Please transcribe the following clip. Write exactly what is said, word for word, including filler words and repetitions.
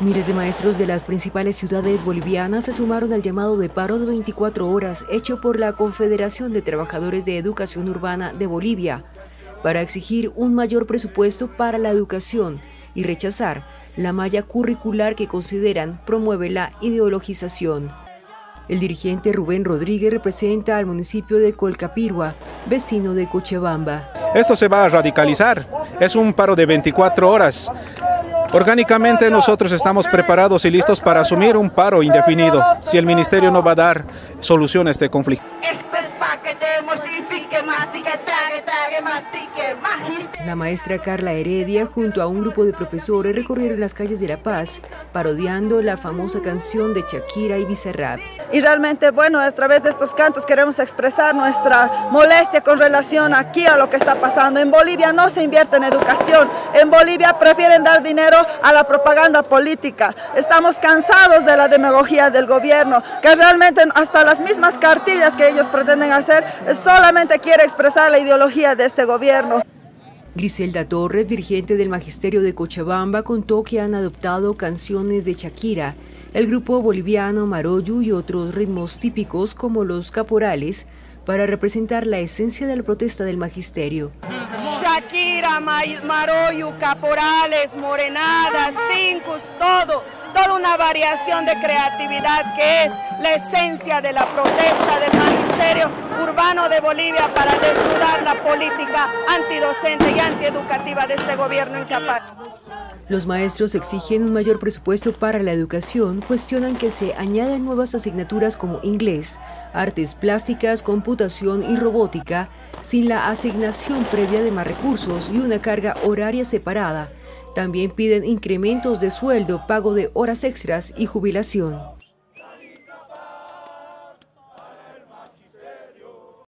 Miles de maestros de las principales ciudades bolivianas se sumaron al llamado de paro de veinticuatro horas hecho por la Confederación de Trabajadores de Educación Urbana de Bolivia para exigir un mayor presupuesto para la educación y rechazar la malla curricular que consideran promueve la ideologización. El dirigente Rubén Rodríguez representa al municipio de Colcapirua, vecino de Cochabamba. Esto se va a radicalizar, es un paro de veinticuatro horas. Orgánicamente nosotros estamos preparados y listos para asumir un paro indefinido si el ministerio no va a dar solución a este conflicto. La maestra Carla Heredia junto a un grupo de profesores recorrieron las calles de La Paz parodiando la famosa canción de Shakira y Bizarrap. Y realmente, bueno, a través de estos cantos queremos expresar nuestra molestia con relación aquí a lo que está pasando. En Bolivia no se invierte en educación, en Bolivia prefieren dar dinero a la propaganda política. Estamos cansados de la demagogía del gobierno, que realmente hasta las mismas cartillas que ellos pretenden hacer solamente quiere expresar la ideología de este gobierno. Griselda Torres, dirigente del Magisterio de Cochabamba, contó que han adoptado canciones de Shakira, el grupo boliviano Maroyu y otros ritmos típicos como los caporales para representar la esencia de la protesta del Magisterio. Shakira, Maroyu, caporales, morenadas, tincus, todo, toda una variación de creatividad que es la esencia de la protesta del Magisterio Urbano de Bolivia para desnudar la política antidocente y antieducativa de este gobierno incapaz. Los maestros exigen un mayor presupuesto para la educación, cuestionan que se añaden nuevas asignaturas como inglés, artes plásticas, computación y robótica, sin la asignación previa de más recursos y una carga horaria separada. También piden incrementos de sueldo, pago de horas extras y jubilación.